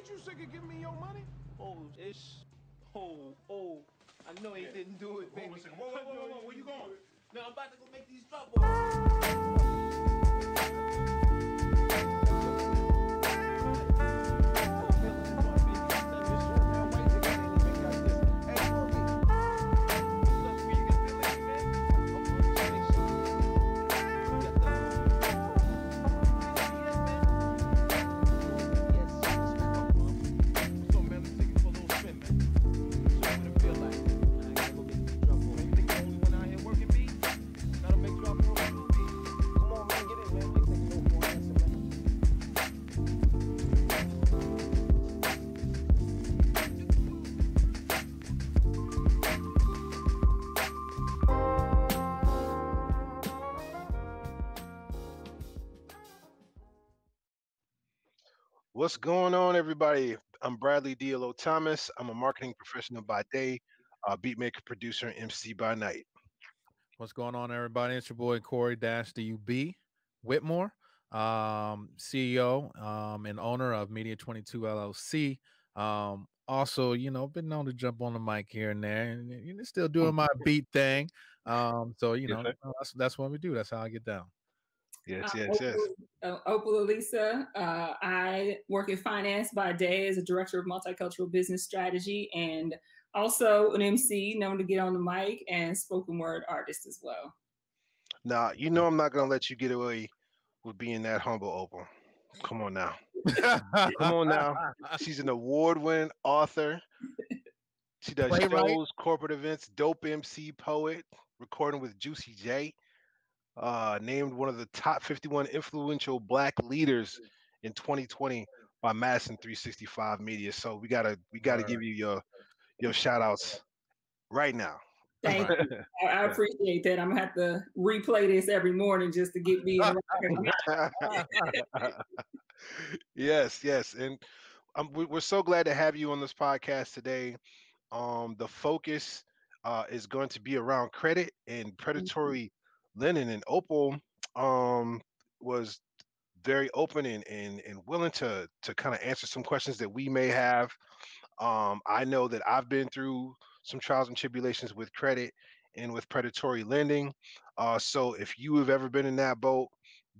Ain't you sick of giving me your money? Oh, it's... Oh, I know he didn't do it, baby. Whoa, where you going? No, I'm about to go make these drop balls. What's going on, everybody? I'm Bradley DLO Thomas. I'm a marketing professional by day, beatmaker, producer, and MC by night. What's going on, everybody? It's your boy, Corey DUB Whitmore, CEO and owner of Media 22 LLC. Also, you know, been known to jump on the mic here and there, and still doing my beat thing. So, you know, that's what we do. That's how I get down. Yes. Opal Ellyse. I work in finance by day as a director of multicultural business strategy and also an MC known to get on the mic and spoken word artist as well. Now, you know I'm not going to let you get away with being that humble, Opal. Come on now. Come on now. She's an award-winning author. She does shows, corporate events, dope MC, poet, recording with Juicy J. Named one of the top 51 influential Black leaders in 2020 by Madison 365 Media. So we gotta give you your shout outs right now. Thank you. I appreciate that. I'm gonna have to replay this every morning just to get me. Yes. And we're so glad to have you on this podcast today. The focus is going to be around credit and predatory. Mm-hmm. Lennon and Opal was very open and willing to kind of answer some questions that we may have. I know that I've been through some trials and tribulations with credit and with predatory lending. So if you have ever been in that boat,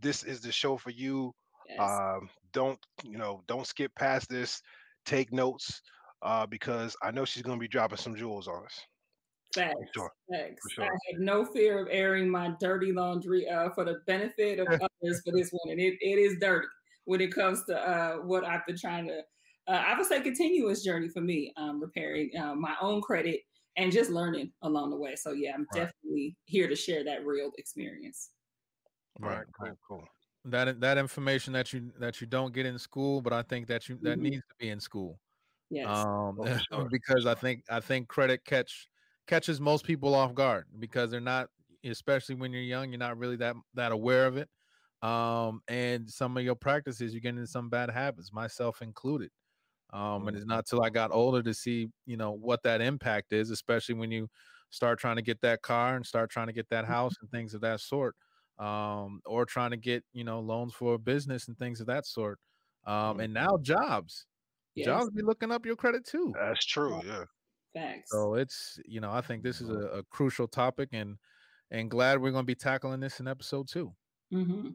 this is the show for you. Yes. Don't skip past this. Take notes because I know she's going to be dropping some jewels on us. Facts. For sure. I had no fear of airing my dirty laundry for the benefit of others for this one. And it is dirty when it comes to what I've been trying to, I would say, continuous journey for me, repairing my own credit and just learning along the way. So, yeah, I'm definitely here to share that real experience. Right. Cool. That information that you don't get in school, but I think that mm-hmm. needs to be in school. Yes. Because I think credit catches most people off guard because they're not, especially when you're young, you're not really that aware of it. And some of your practices, you get into some bad habits, myself included. And it's not till I got older to see, you know, what that impact is, especially when you start trying to get that car and start trying to get that house and things of that sort, or trying to get, you know, loans for a business and things of that sort. And now jobs. Yes. Jobs be looking up your credit too. That's true. Yeah. Thanks. So it's, you know, I think this is a crucial topic and glad we're going to be tackling this in episode 2. Mm-hmm.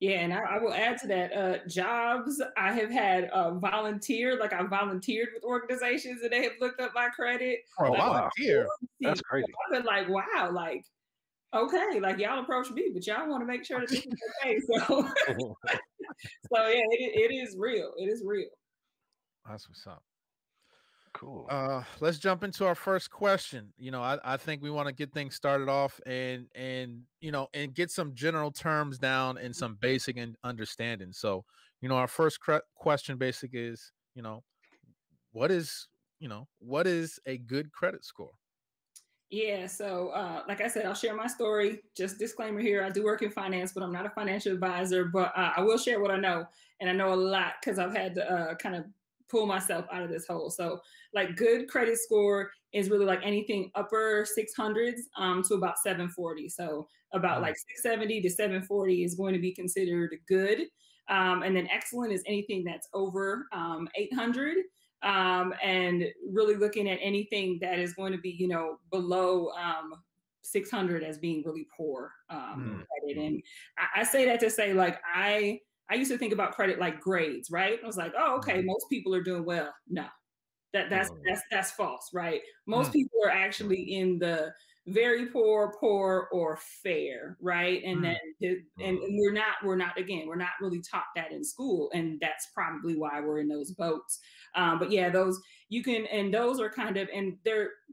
Yeah. And I will add to that, jobs. I have had I volunteered with organizations and they have looked up my credit. Oh, volunteer. That's crazy. I've been like, wow, like, okay, like y'all approach me, but y'all want to make sure that this is okay. So, yeah, it is real. It is real. That's what's up. Cool. Let's jump into our first question. You know, I think we want to get things started off and you know, and get some general terms down and some basic and understanding. So, you know, our first question basic is, you know, what is a good credit score? Yeah. So, like I said, I'll share my story. Just disclaimer here. I do work in finance, but I'm not a financial advisor, but I will share what I know. And I know a lot because I've had to kind of pull myself out of this hole. So like good credit score is really like anything upper 600s to about 740. So about like 670 to 740 is going to be considered good. And then excellent is anything that's over 800. And really looking at anything that is going to be, you know, below 600 as being really poor credit. And I say that to say, like, I used to think about credit like grades, right? I was like, oh, okay, most people are doing well. No, that's false, right? Most people are actually in the very poor, or fair, right? And then, and we're not really taught that in school, and that's probably why we're in those boats. But yeah, those you can, and those are kind of, and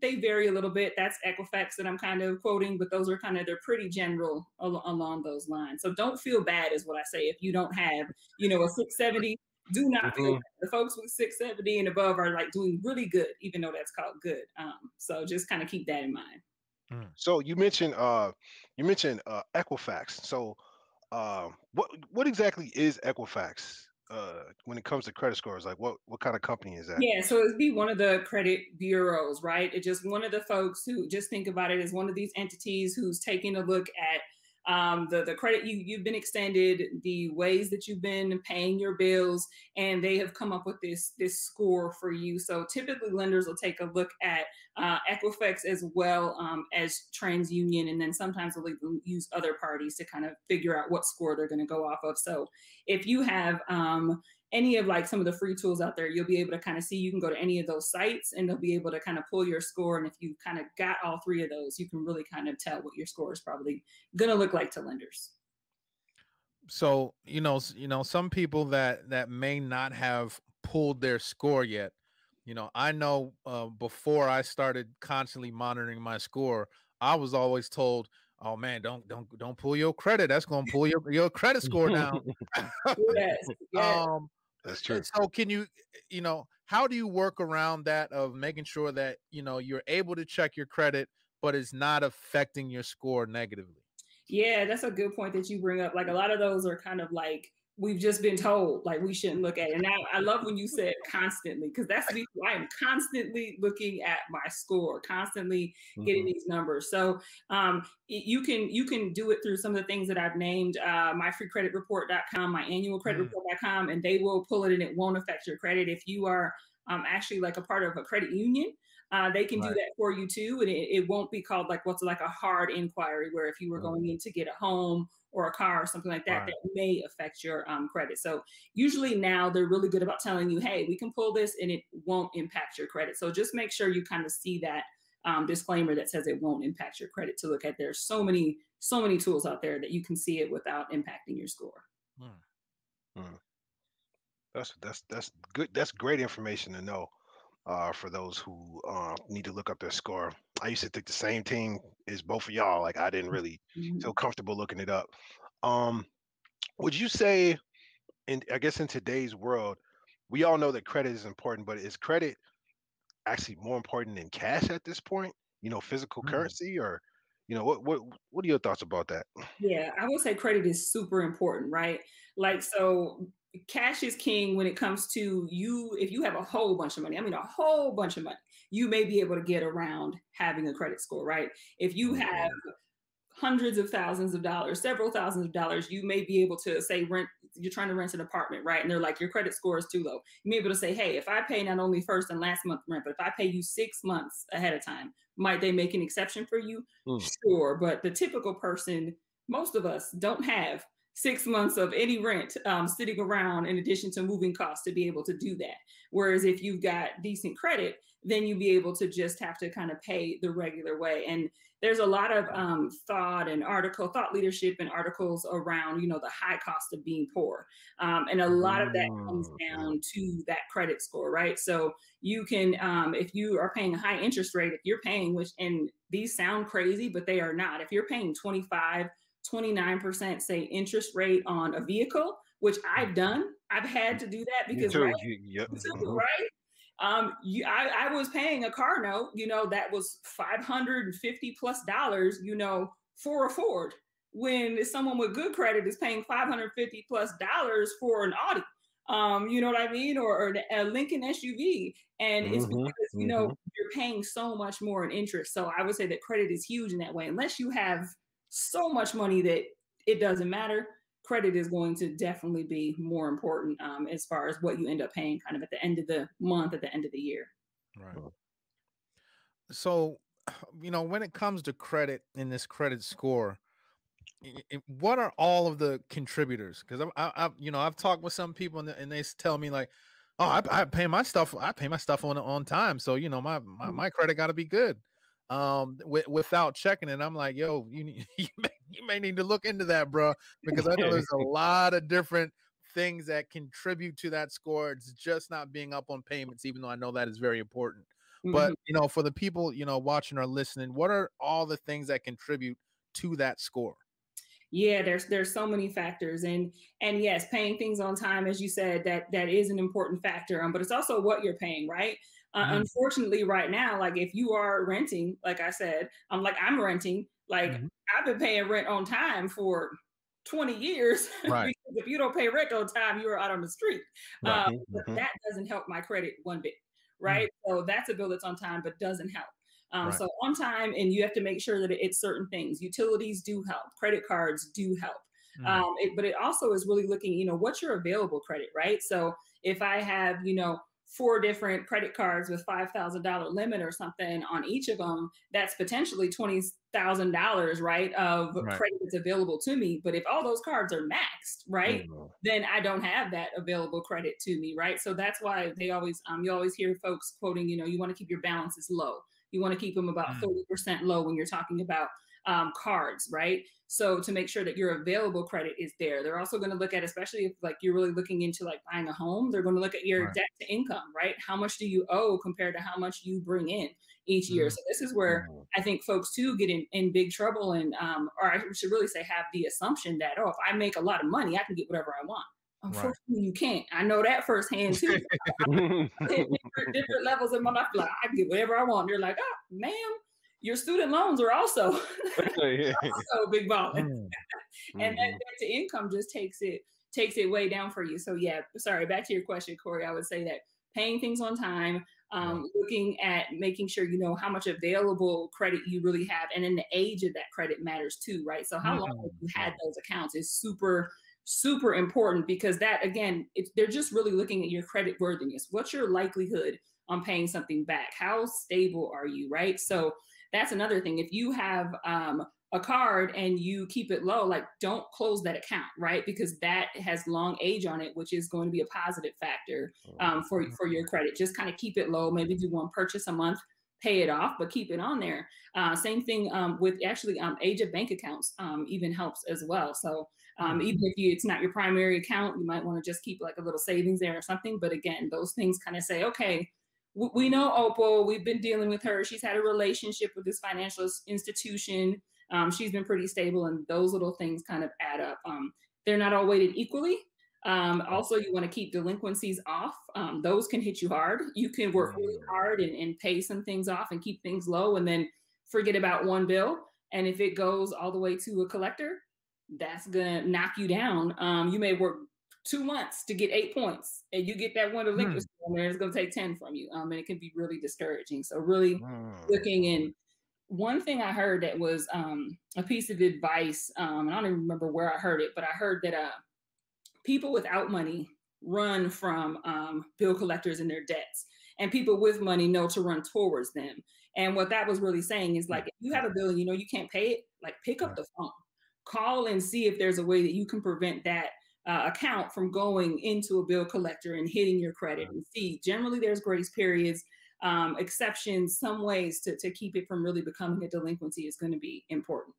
they vary a little bit. That's Equifax that I'm kind of quoting, but those are kind of, they're pretty general along those lines. So don't feel bad is what I say. If you don't have, you know, a 670, do not feel bad. The folks with 670 and above are like doing really good, even though that's called good. So just kind of keep that in mind. So you mentioned Equifax. So what exactly is Equifax when it comes to credit scores? Like what kind of company is that? Yeah, so it'd be one of the credit bureaus, right? It's just one of the folks who, just think about it as one of these entities who's taking a look at the credit you've been extended, the ways that you've been paying your bills, and they have come up with this score for you. So typically lenders will take a look at Equifax as well as TransUnion, and then sometimes they'll use other parties to kind of figure out what score they're going to go off of. So if you have any of like some of the free tools out there, you'll be able to kind of see, you can go to any of those sites and they'll be able to kind of pull your score. And if you kind of got all three of those, you can really kind of tell what your score is probably going to look like to lenders. So, you know, some people that may not have pulled their score yet, you know, I know before I started constantly monitoring my score, I was always told, oh man, don't pull your credit. That's going to pull your credit score down. Yes. That's true. So can you know, how do you work around that of making sure that, you know, you're able to check your credit, but it's not affecting your score negatively? Yeah, that's a good point that you bring up. Like a lot of those are kind of like, we've just been told like we shouldn't look at it. And I love when you said constantly, because that's me. I am constantly looking at my score, constantly getting these numbers. So you can do it through some of the things that I've named, myfreecreditreport.com, myannualcreditreport.com, and they will pull it and it won't affect your credit. If you are actually like a part of a credit union, they can do that for you too. And it won't be called like what's like a hard inquiry, where if you were going in to get a home or a car or something like that, that may affect your credit. So usually now they're really good about telling you, hey, we can pull this and it won't impact your credit. So just make sure you kind of see that disclaimer that says it won't impact your credit to look at. There's so many tools out there that you can see it without impacting your score. That's good. That's great information to know. For those who need to look up their score. I used to think the same thing as both of y'all. Like I didn't really feel comfortable looking it up. Would you say, and I guess in today's world, we all know that credit is important, but is credit actually more important than cash at this point? You know, physical currency, or you know, what are your thoughts about that? Yeah, I would say credit is super important, right? Like so. Cash is king when it comes to you. If you have a whole bunch of money, I mean, a whole bunch of money, you may be able to get around having a credit score, right? If you have hundreds of thousands of dollars, several thousands of dollars, you may be able to say you're trying to rent an apartment, right? And they're like, your credit score is too low. You may be able to say, hey, if I pay not only first and last month rent, but if I pay you 6 months ahead of time, might they make an exception for you? Sure. But the typical person, most of us don't have 6 months of any rent sitting around in addition to moving costs to be able to do that. Whereas if you've got decent credit, then you'll be able to just have to kind of pay the regular way. And there's a lot of thought leadership and articles around, you know, the high cost of being poor. And a lot of that comes down to that credit score, right? So you can, if you are paying a high interest rate, if you're paying, which, and these sound crazy, but they are not. If you're paying 29%, say, interest rate on a vehicle, which I've done. I've had to do that because, right? I was paying a car note, you know, that was $550+, you know, for a Ford, when someone with good credit is paying $550+ for an Audi. You know what I mean? Or a Lincoln SUV. And it's because, you know, you're paying so much more in interest. So I would say that credit is huge in that way, unless you have so much money that it doesn't matter. credit is going to definitely be more important as far as what you end up paying kind of at the end of the month, at the end of the year. Right. So, you know, when it comes to credit and this credit score, what are all of the contributors? Because I've talked with some people and they tell me like, oh, I pay my stuff. I pay my stuff on time. So, you know, my credit got to be good without checking it. I'm like, yo, you may need to look into that, bro, because I know there's a lot of different things that contribute to that score. It's just not being up on payments, even though I know that is very important. Mm-hmm. But, you know, for the people, you know, watching or listening, what are all the things that contribute to that score? Yeah, there's so many factors, and yes, paying things on time, as you said, that is an important factor. But it's also what you're paying, right? Mm-hmm. Unfortunately, right now, like if you are renting, like I said, I'm renting, like mm-hmm. I've been paying rent on time for 20 years. Right. Because if you don't pay rent on time, you are out on the street. Right. But mm-hmm. that doesn't help my credit one bit, right? Mm-hmm. So that's a bill that's on time, but doesn't help. Right. So on time, and you have to make sure that it's certain things. Utilities do help. Credit cards do help. Mm-hmm. But it also is really looking, you know, what's your available credit, right? So if I have, you know, 4 different credit cards with $5,000 limit or something on each of them, that's potentially $20,000, right, of credit that's available to me. But if all those cards are maxed, right, mm-hmm. then I don't have that available credit to me, right? So that's why they always, you always hear folks quoting, you know, you want to keep your balances low. You want to keep them about 30% low when you're talking about cards, right? So to make sure that your available credit is there. They're also going to look at, especially if like you're really looking into like buying a home, they're going to look at your debt to income, right? How much do you owe compared to how much you bring in each year? So this is where I think folks too get in big trouble, and or I should really say have the assumption that, oh, if I make a lot of money, I can get whatever I want. Unfortunately, you can't. I know that firsthand too. different levels of my life. Like, I can get whatever I want. They're like, oh, ma'am, your student loans are also, also big balling. And that debt to income just takes it way down for you. So yeah, sorry, back to your question, Corey. I would say that paying things on time, looking at making sure you know how much available credit you really have, and then the age of that credit matters too, right? So how long have you had those accounts is super important, because that, again, they're just really looking at your credit worthiness. What's your likelihood on paying something back? How stable are you, right? So that's another thing. If you have a card and you keep it low, like don't close that account, right? Because that has long age on it, which is going to be a positive factor for your credit. Just kind of keep it low. Maybe do one purchase a month, pay it off, but keep it on there. Same thing with actually age of bank accounts even helps as well. So even if it's not your primary account, you might want to just keep like a little savings there or something. But again, those things kind of say, okay, we know Opal, we've been dealing with her. She's had a relationship with this financial institution. She's been pretty stable, and those little things kind of add up. They're not all weighted equally. Also, you want to keep delinquencies off. Those can hit you hard. You can work really hard and pay some things off and keep things low, and then forget about one bill. And if it goes all the way to a collector, that's going to knock you down. You may work 2 months to get 8 points, and you get that one delinquency on there, it's going to take 10 from you. And it can be really discouraging. So really looking in. One thing I heard that was a piece of advice, and I don't even remember where I heard it, but I heard that people without money run from bill collectors and their debts, and people with money know to run towards them. And what that was really saying is, like, if you have a bill and you know you can't pay it, like, pick up the phone, call and see if there's a way that you can prevent that account from going into a bill collector and hitting your credit. And see, generally there's grace periods, exceptions, some ways to keep it from really becoming a delinquency is going to be important.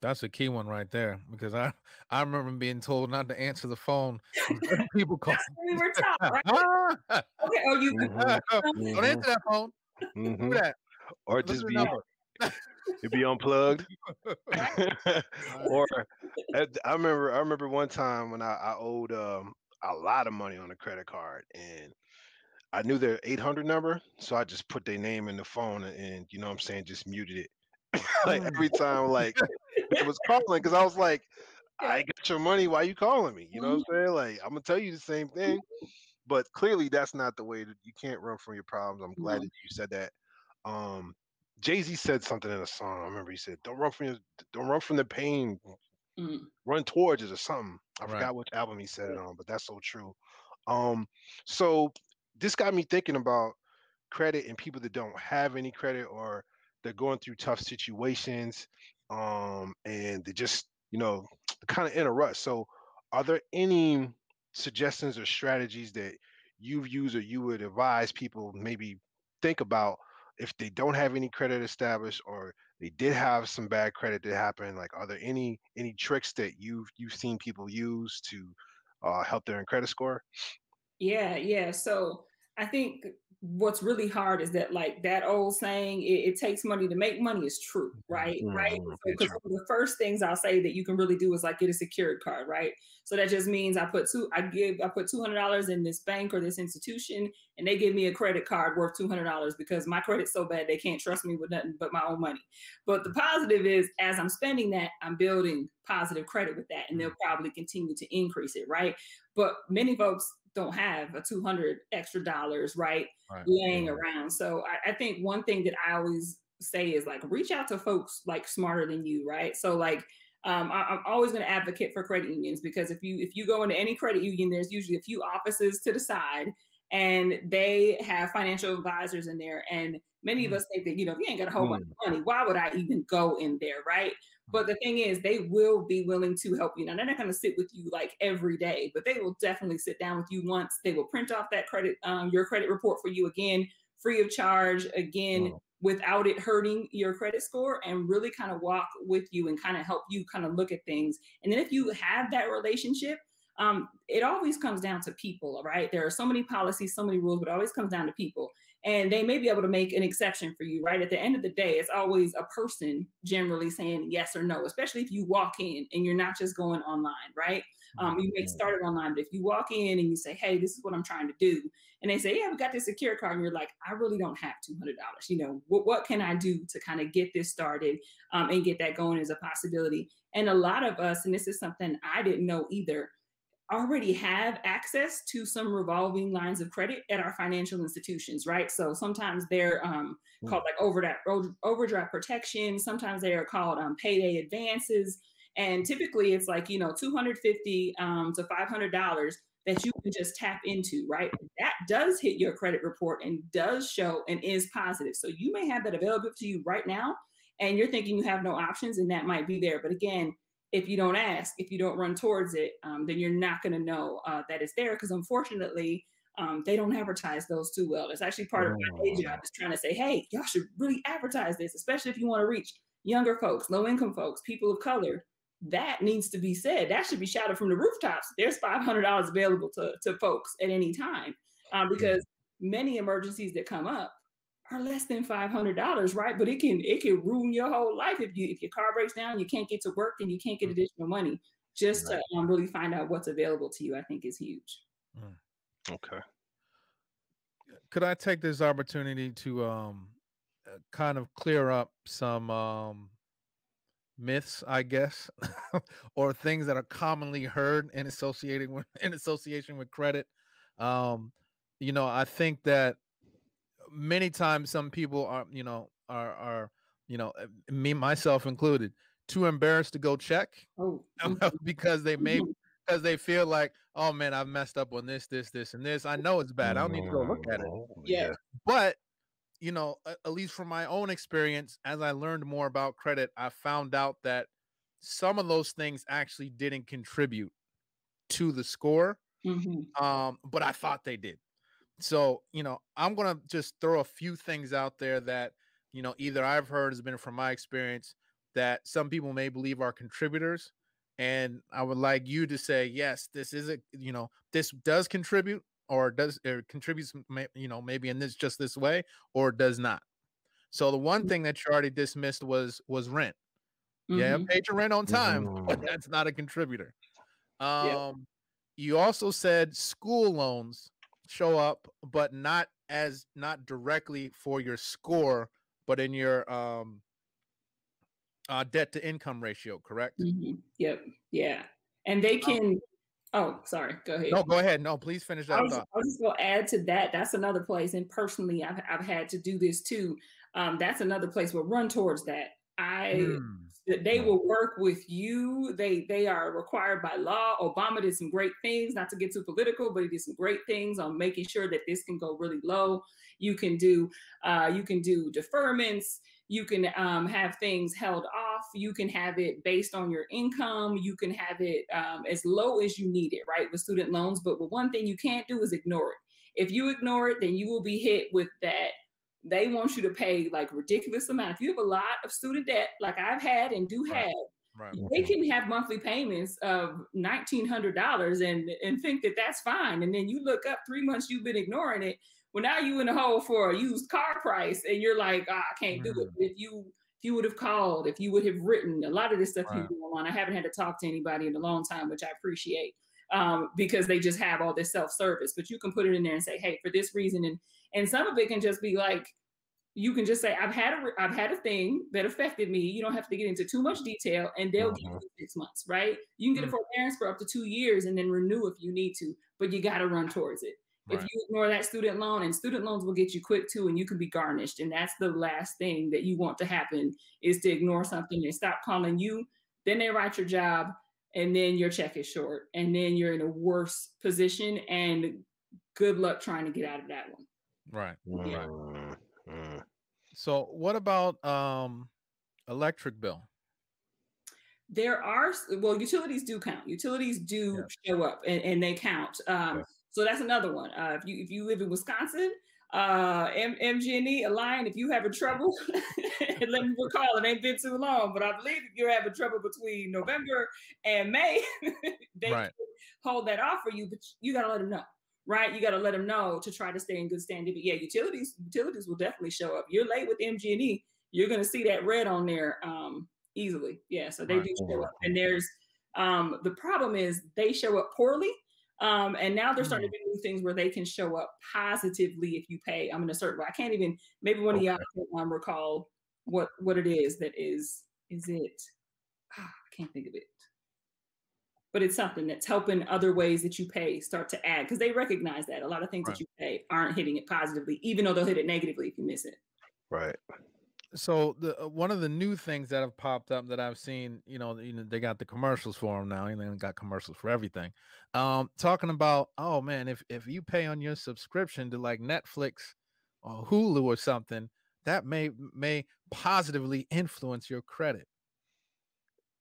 That's a key one right there, because I remember being told not to answer the phone. People call. We were taught, right? Okay, oh, you don't answer that phone. Do that, or just be unplugged. Or I remember one time when I owed a lot of money on a credit card, and I knew their 800 number, so I just put their name in the phone, and you know what I'm saying, just muted it. Like every time, like it was calling, because I was like, I got your money, why you calling me? You know what I'm saying? Like, I'm gonna tell you the same thing. But clearly that's not the way. That you can't run from your problems. I'm glad that you said that. Jay Z said something in a song. I remember he said, don't run from the pain, Run Towards It or something. I forgot which album he said it on, but that's so true. So this got me thinking about credit and people that don't have any credit, or they're going through tough situations, and they just, you know, kind of in a rut. So are there any suggestions or strategies that you've used or you would advise people maybe think about if they don't have any credit established, or they did have some bad credit that happened? Like, are there any tricks that you've seen people use to help their credit score? Yeah. So I think what's really hard is that, like, that old saying, it takes money to make money, is true, right? Mm-hmm. Right. Because one of the first things I'll say that you can really do is, like, get a secured card, right? So that just means I put $200 in this bank or this institution, and they give me a credit card worth $200 because my credit's so bad they can't trust me with nothing but my own money. But the positive is, as I'm spending that, I'm building positive credit with that, and they'll probably continue to increase it, right? But many folks don't have a $200 extra, right, laying around. So I think one thing that I always say is, like, reach out to folks, like, smarter than you, right? So, like, I'm always going to advocate for credit unions, because if you go into any credit union, there's usually a few offices to the side, and they have financial advisors in there. And many of us think that, you know, if you ain't got a whole bunch of money, why would I even go in there, right? But the thing is, they will be willing to help you. Now, they're not going to sit with you, like, every day, but they will definitely sit down with you once. They will print off that credit, your credit report for you, again, free of charge, again, without it hurting your credit score, and really kind of walk with you and kind of help you kind of look at things. And then if you have that relationship, it always comes down to people, right? There are so many policies, so many rules, but it always comes down to people. And they may be able to make an exception for you, right? At the end of the day, it's always a person generally saying yes or no, especially if you walk in and you're not just going online, right? You may start it online, but if you walk in and you say, hey, this is what I'm trying to do, and they say, yeah, we got this secure card, and you're like, I really don't have $200. You know, what can I do to kind of get this started and get that going as a possibility? And a lot of us, and this is something I didn't know either, already have access to some revolving lines of credit at our financial institutions, right? So sometimes they're called, like, overdraft protection. Sometimes they are called payday advances. And typically it's, like, you know, $250 to $500 that you can just tap into, right? That does hit your credit report and does show and is positive. So you may have that available to you right now, and you're thinking you have no options, and that might be there. But again, if you don't ask, if you don't run towards it, then you're not going to know that it's there, because unfortunately, they don't advertise those too well. That's actually part of my day job, is trying to say, hey, y'all should really advertise this, especially if you want to reach younger folks, low-income folks, people of color. That needs to be said. That should be shouted from the rooftops. There's $500 available to folks at any time, because many emergencies that come up are less than $500, right? But it can ruin your whole life. If your car breaks down, you can't get to work, then you can't get additional money. Just to really find out what's available to you, I think, is huge. Okay. Could I take this opportunity to kind of clear up some myths, I guess, or things that are commonly heard in association with credit? You know, I think that many times some people are, me, myself included, too embarrassed to go check because they feel like, oh man, I've messed up on this, and this. I know it's bad. I don't need to go look at it. Yeah. But, you know, at least from my own experience, as I learned more about credit, I found out that some of those things actually didn't contribute to the score. But I thought they did. So, you know, I'm going to just throw a few things out there that, you know, either I've heard, has been from my experience, that some people may believe are contributors. And I would like you to say, yes, this is a, you know, this does contribute, or does it contributes, you know, maybe in this, just this way, or does not. So the one thing that you already dismissed was rent. Yeah. Paid your rent on time, but that's not a contributor. You also said school loans show up, but not directly for your score, but in your debt to income ratio, correct? Yep. Yeah. And they can sorry, go ahead. No, go ahead. No, please finish that thought. I was just gonna add to that. That's another place, and personally I've had to do this too. That's another place where Run Towards That. I that they will work with you. They are required by law. Obama did some great things, not to get too political, but he did some great things on making sure that this can go really low. You can do deferments. You can have things held off. You can have it based on your income. You can have it as low as you need it, right, with student loans. But one thing you can't do is ignore it. If you ignore it, then you will be hit with that. They want you to pay like ridiculous amount. If you have a lot of student debt, like I've had and do have, they can have monthly payments of $1,900 and think that that's fine. And then you look up 3 months you've been ignoring it. Well, now you in the hole for a used car price and you're like, oh, I can't do it. But if you would have called, if you would have written, a lot of this stuff you do online. I haven't had to talk to anybody in a long time, which I appreciate. Because they just have all this self-service, but you can put it in there and say, hey, for this reason. And some of it can just be like, you can just say, I've had a thing that affected me. You don't have to get into too much detail and they'll give you 6 months, right? You can get a forbearance for up to 2 years and then renew if you need to, but you got to run towards it. Right. If you ignore that student loan, and student loans will get you quick too, and you can be garnished. And that's the last thing that you want to happen, is to ignore something and stop calling you. Then they write your job. And then your check is short, and then you're in a worse position, and good luck trying to get out of that one. Right. Yeah. So what about electric bill? There are, well, utilities do count. Utilities do show up and they count. So that's another one. If you live in Wisconsin, MG&E, Align, if you have a trouble, let me recall, it ain't been too long, but I believe if you're having trouble between November and May, they can hold that off for you, but you got to let them know, right? You got to let them know to try to stay in good standing. But yeah, utilities will definitely show up. You're late with MG&E, you're going to see that red on there easily. Yeah, so they do show up. And there's the problem is they show up poorly. And now they're starting to do new things where they can show up positively if you pay. I'm in a certain way. I can't even, maybe one of y'all can recall what it is that is it? Ah, I can't think of it. But it's something that's helping other ways that you pay start to add, because they recognize that a lot of things that you pay aren't hitting it positively, even though they'll hit it negatively if you miss it. Right. So one of the new things that have popped up that I've seen, you know, they got the commercials for them now, and they got commercials for everything. Talking about, oh man, if you pay on your subscription to like Netflix or Hulu or something, that may positively influence your credit.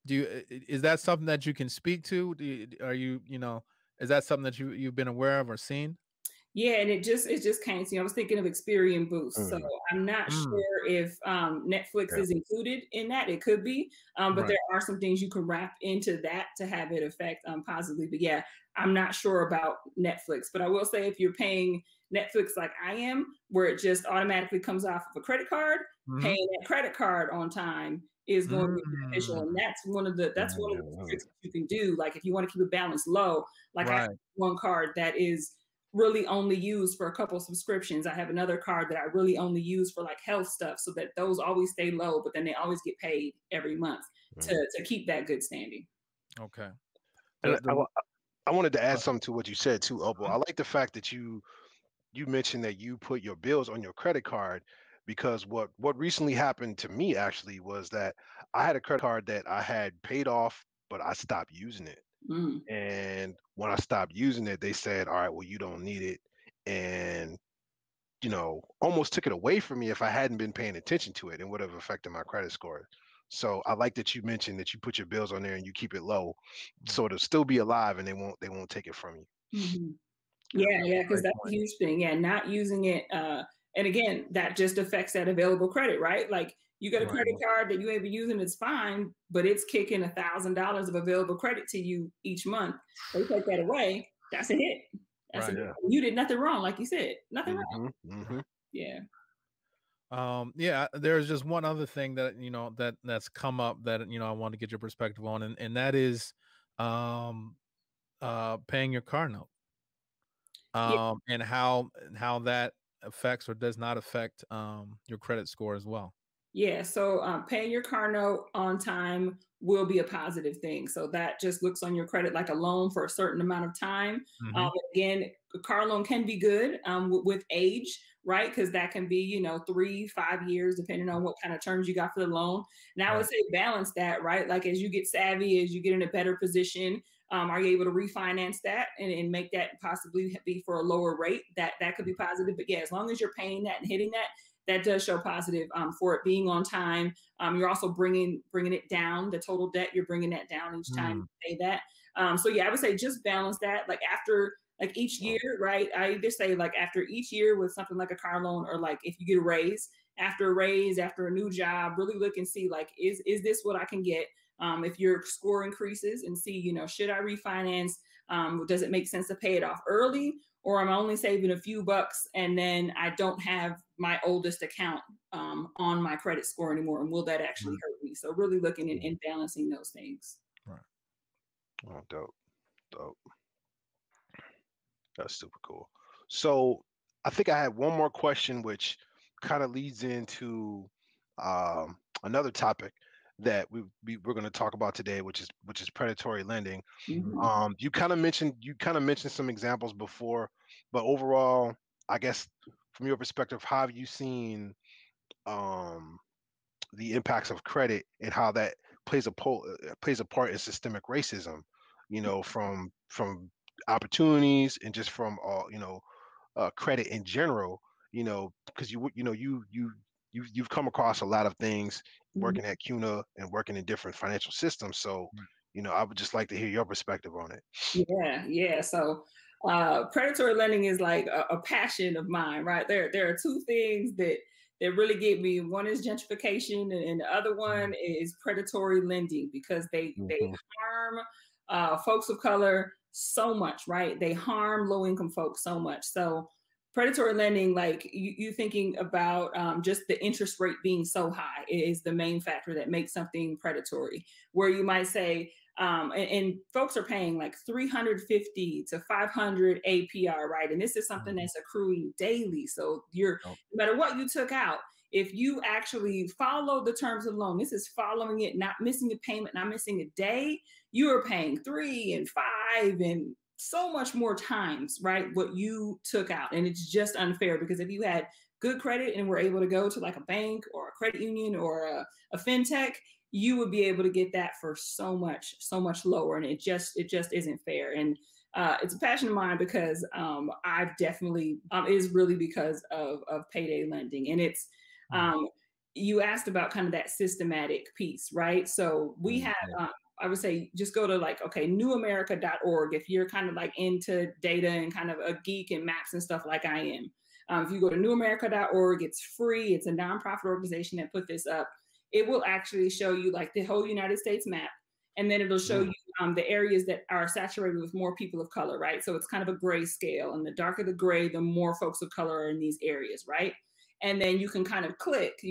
Is that something that you can speak to? Is that something that you've been aware of or seen? Yeah, and it just came to me. I was thinking of Experian Boost, so I'm not sure if Netflix is included in that. It could be, but there are some things you can wrap into that to have it affect positively. But yeah, I'm not sure about Netflix, but I will say if you're paying Netflix like I am, where it just automatically comes off of a credit card, paying that credit card on time is going to be beneficial, and that's one of the tricks you can do. Like if you want to keep a balance low, like I have one card that is really only used for a couple subscriptions. I have another card that I really only use for like health stuff, so that those always stay low, but then they always get paid every month to keep that good standing. Okay. I wanted to add something to what you said too, Opal. I like the fact that you mentioned that you put your bills on your credit card, because what recently happened to me actually was that I had a credit card that I had paid off, but I stopped using it. And when I stopped using it, they said, all right, well, you don't need it. And, you know, almost took it away from me if I hadn't been paying attention to it, and would have affected my credit score. So I like that you mentioned that you put your bills on there and you keep it low, so it'll still be alive and they won't take it from you. Yeah, because that's a huge thing. Yeah, not using it. And again, that just affects that available credit, right? Like you got a credit card that you ain't been using, it's fine, but it's kicking $1,000 of available credit to you each month. They take that away, that's a hit. You did nothing wrong, like you said, nothing wrong. Yeah. There's just one other thing that, you know, that's come up that, you know, I want to get your perspective on. And that is paying your car note and how that affects or does not affect your credit score as well. Yeah, so paying your car note on time will be a positive thing. So that just looks on your credit like a loan for a certain amount of time. Mm-hmm. Again, a car loan can be good with age, right? Because that can be, 3-5 years, depending on what kind of terms you got for the loan. And I would say balance that, right? Like as you get savvy, as you get in a better position, are you able to refinance that and make that possibly be for a lower rate? That could be positive. But yeah, as long as you're paying that and hitting that, that does show positive for it being on time. You're also bringing it down, the total debt. You're bringing that down each time you pay that. So yeah, I would say just balance that. Like each year, right? I either say like after each year with something like a car loan, or like if you get a raise, after a raise, after a new job, really look and see like, is this what I can get? If your score increases and see, should I refinance? Does it make sense to pay it off early? Or I'm only saving a few bucks and then I don't have my oldest account on my credit score anymore. And will that actually hurt me? So really looking and balancing those things. Right. Oh, dope. That's super cool. So I think I had one more question, which kind of leads into another topic that we're going to talk about today, which is predatory lending. Mm-hmm. You kind of mentioned some examples before, but overall, I guess from your perspective, how have you seen the impacts of credit and how that plays a part in systemic racism? From opportunities and just from all credit in general. Because you've come across a lot of things working at CUNA and working in different financial systems. So, I would just like to hear your perspective on it. Yeah. So predatory lending is like a passion of mine, right? There are two things that really get me. One is gentrification and the other one is predatory lending, because they harm folks of color so much, right? They harm low-income folks so much. So predatory lending, like you thinking about just the interest rate being so high is the main factor that makes something predatory, where you might say, and folks are paying like 350 to 500 APR, right? And this is something that's accruing daily. So no matter what you took out, if you actually follow the terms of the loan, this is following it, not missing a payment, not missing a day, you are paying 3 and 5 and so much more times, right, what you took out. And it's just unfair, because if you had good credit and were able to go to like a bank or a credit union or a fintech, you would be able to get that for so much lower. And it just isn't fair. And it's a passion of mine, because I've definitely is really because of payday lending. And it's you asked about kind of that systematic piece, right? So we have I would say just go to like, okay, newamerica.org. If you're kind of like into data and kind of a geek and maps and stuff like I am. If you go to newamerica.org, it's free. It's a nonprofit organization that put this up. It will actually show you like the whole United States map. And then it'll show you the areas that are saturated with more people of color, right? So it's kind of a gray scale, and the darker the gray, the more folks of color are in these areas, right? And then you can kind of click,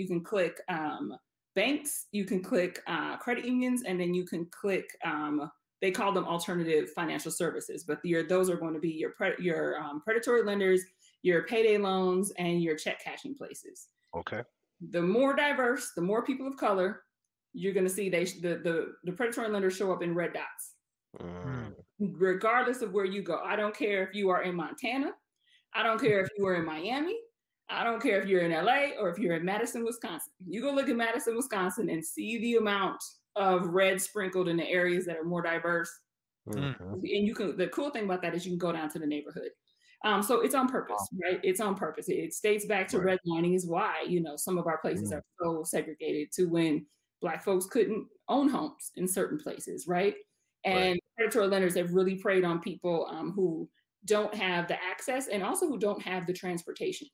banks, you can click credit unions, and then you can click, they call them alternative financial services, but those are going to be your predatory lenders, your payday loans, and your check cashing places. Okay. The more diverse, the more people of color, you're going to see the predatory lenders show up in red dots, regardless of where you go. I don't care if you are in Montana. I don't care if you are in Miami. I don't care if you're in LA or if you're in Madison, Wisconsin. You go look at Madison, Wisconsin and see the amount of red sprinkled in the areas that are more diverse. Mm-hmm. And the cool thing about that is you can go down to the neighborhood. So it's on purpose, right? It's on purpose. It dates back to redlining, is why, some of our places are so segregated, to when Black folks couldn't own homes in certain places, right? And predatory lenders have really preyed on people who don't have the access and also who don't have the transportation.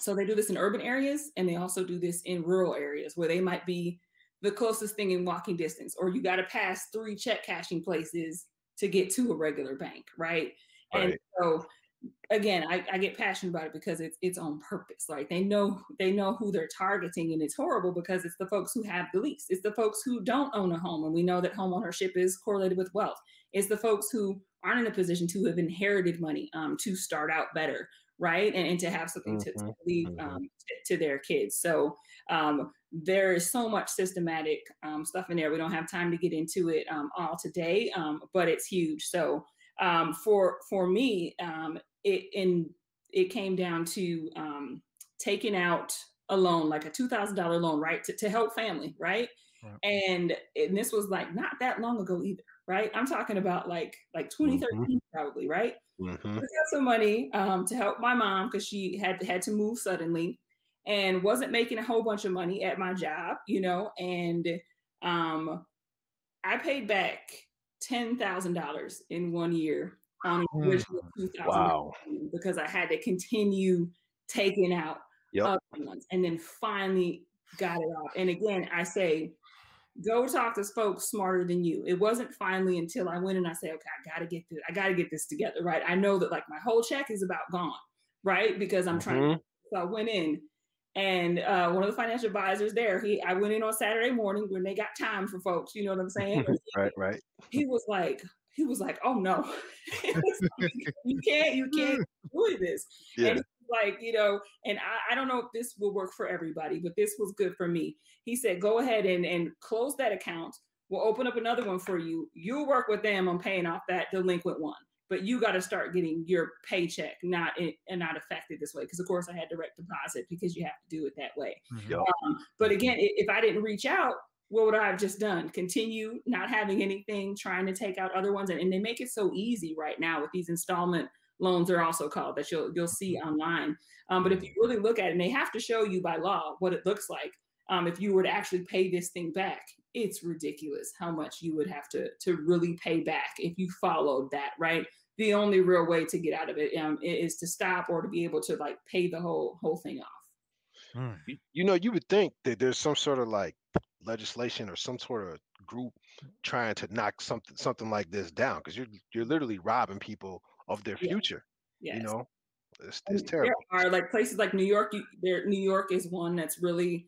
So they do this in urban areas, and they also do this in rural areas where they might be the closest thing in walking distance, or you got to pass 3 check cashing places to get to a regular bank, right? And so again, I get passionate about it because it's on purpose. Like they know who they're targeting, and it's horrible because it's the folks who have the least. It's the folks who don't own a home, and we know that homeownership is correlated with wealth. It's the folks who aren't in a position to have inherited money to start out better, right? And to have something to leave to their kids. So there is so much systematic stuff in there. We don't have time to get into it all today, but it's huge. So for me, it came down to taking out a loan, like a $2,000 loan, right? To help family, right? Right. And this was like not that long ago either, right? I'm talking about like 2013 probably, right? I got some money to help my mom because she had to move suddenly and wasn't making a whole bunch of money at my job, you know? And I paid back $10,000 in 1 year on an original $2,000 because I had to continue taking out other ones, and then finally got it off. And again, I say, go talk to folks smarter than you. It wasn't finally until I went and I said, okay, I got to get this together, right? I know that like my whole check is about gone, right? Because I'm trying to, so I went in and one of the financial advisors there, I went in on Saturday morning when they got time for folks, you know what I'm saying? right. He was like, oh no, you can't do this. Yeah. And like, you know, and I don't know if this will work for everybody, but this was good for me. He said, go ahead and close that account. We'll open up another one for you. You'll work with them on paying off that delinquent one, but you got to start getting your paycheck not affected this way. Because of course I had direct deposit because you have to do it that way. Yep. But again, if I didn't reach out, what would I have just done? Continue not having anything, trying to take out other ones. And they make it so easy right now with these installment loans are also called that you'll see online. But if you really look at it, and they have to show you by law what it looks like. If you were to actually pay this thing back, it's ridiculous how much you would have to really pay back if you followed that, right? The only real way to get out of it is to stop or to be able to like pay the whole thing off. You know, you would think that there's some sort of like legislation or some sort of group trying to knock something like this down, because you're literally robbing people of their future. Yes. You know, it's terrible. There are like places like New York. New York is one that's really,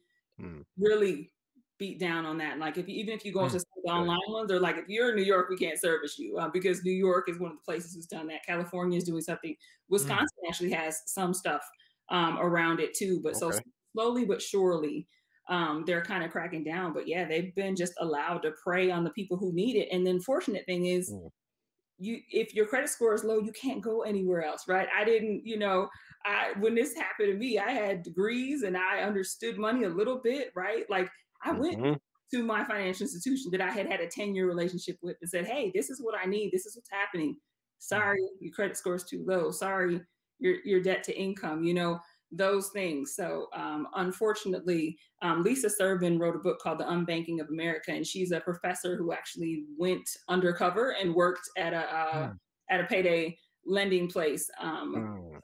really beat down on that. Like even if you go to the online ones, they're like, if you're in New York, we can't service you because New York is one of the places who's done that. California is doing something. Wisconsin actually has some stuff around it too. But so slowly but surely, they're kind of cracking down. But yeah, they've been just allowed to prey on the people who need it. And the unfortunate thing is, if your credit score is low, you can't go anywhere else, right? When this happened to me, I had degrees and I understood money a little bit, right? Like I went to my financial institution that I had a 10-year relationship with and said, hey, this is what I need. This is what's happening. Sorry, your credit score is too low. Sorry, your debt to income, you know, those things. So unfortunately, Lisa Servin wrote a book called The Unbanking of America, and she's a professor who actually went undercover and worked at a payday lending place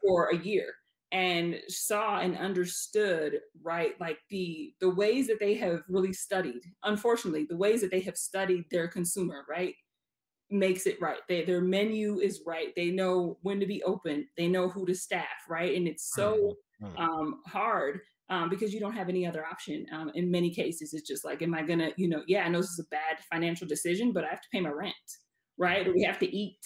for a year and saw and understood, right, like the ways that they have really studied, unfortunately, the ways that they have studied their consumer, right, makes it right. Their menu is right. They know when to be open. They know who to staff, right? And it's so hard because you don't have any other option. In many cases, it's just like, am I going to, you know, I know this is a bad financial decision, but I have to pay my rent, right? Or we have to eat.